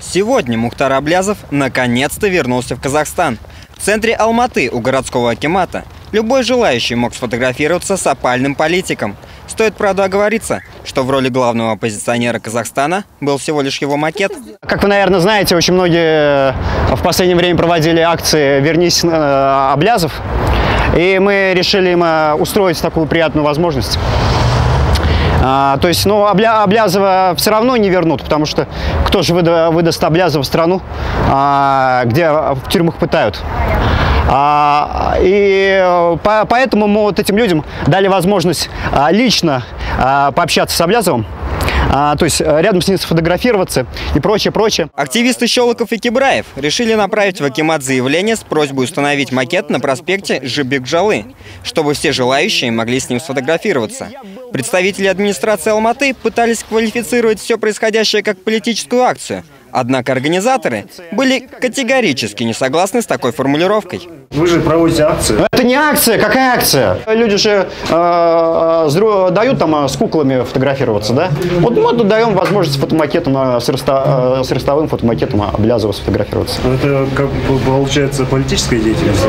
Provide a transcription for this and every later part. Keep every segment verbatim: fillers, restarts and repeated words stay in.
Сегодня Мухтар Аблязов наконец-то вернулся в Казахстан. В центре Алматы у городского акимата любой желающий мог сфотографироваться с опальным политиком. Стоит, правда, оговориться, что в роли главного оппозиционера Казахстана был всего лишь его макет. Как вы, наверное, знаете, очень многие в последнее время проводили акции «Вернись, Аблязов», и мы решили им устроить такую приятную возможность. А, то есть, ну, Абля, Аблязова все равно не вернут, потому что кто же выда, выдаст Аблязова в страну, а, где в тюрьмах пытают. А, и по, поэтому мы вот этим людям дали возможность а, лично а, пообщаться с Аблязовым, а, то есть рядом с ним сфотографироваться и прочее, прочее. Активисты Щелоков и Кебраев решили направить в акимат заявление с просьбой установить макет на проспекте Жибекжалы, чтобы все желающие могли с ним сфотографироваться. Представители администрации Алматы пытались квалифицировать все происходящее как политическую акцию. Однако организаторы были категорически не согласны с такой формулировкой. Вы же проводите акцию. Это не акция, какая акция? Люди же э, дают там с куклами фотографироваться, да? Вот мы тут даем возможность с фотомакетом, с, роста, с ростовым фотомакетом Аблязова сфотографироваться. Это как получается политическая деятельность?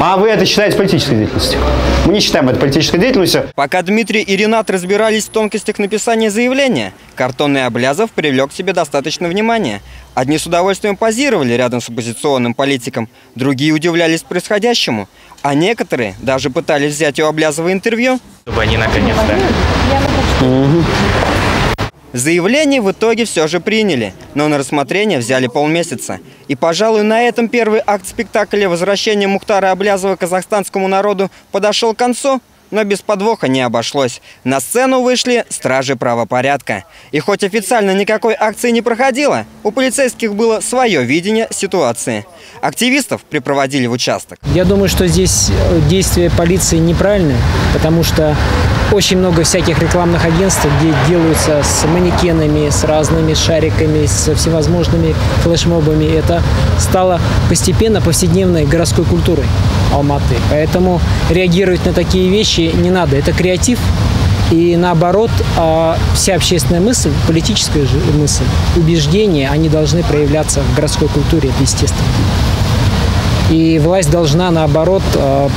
А вы это считаете политической деятельностью? Мы не считаем это политической деятельностью. Пока Дмитрий и Ренат разбирались в тонкостях написания заявления, картонный Аблязов привлек к себе достаточно внимания. Одни с удовольствием позировали рядом с оппозиционным политиком, другие удивлялись происходящему, а некоторые даже пытались взять у Аблязова интервью. Чтобы они наконец-то. Заявление в итоге все же приняли, но на рассмотрение взяли полмесяца. И, пожалуй, на этом первый акт спектакля «Возвращение Мухтара Аблязова казахстанскому народу» подошел к концу. Но без подвоха не обошлось. На сцену вышли стражи правопорядка. И хоть официально никакой акции не проходило, у полицейских было свое видение ситуации. Активистов припроводили в участок. Я думаю, что здесь действия полиции неправильны, потому что очень много всяких рекламных агентств, где делаются с манекенами, с разными шариками, со всевозможными флешмобами. Это стало постепенно повседневной городской культурой Алматы. Поэтому реагировать на такие вещи не надо. Это креатив. И наоборот, вся общественная мысль, политическая же мысль, убеждения, они должны проявляться в городской культуре, это естественно. И власть должна, наоборот,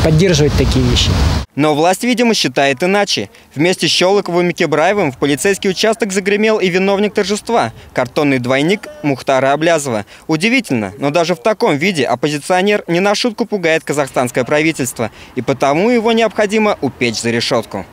поддерживать такие вещи. Но власть, видимо, считает иначе. Вместе с Щелоковым и Кебраевым в полицейский участок загремел и виновник торжества – картонный двойник Мухтара Аблязова. Удивительно, но даже в таком виде оппозиционер не на шутку пугает казахстанское правительство. И потому его необходимо упечь за решетку.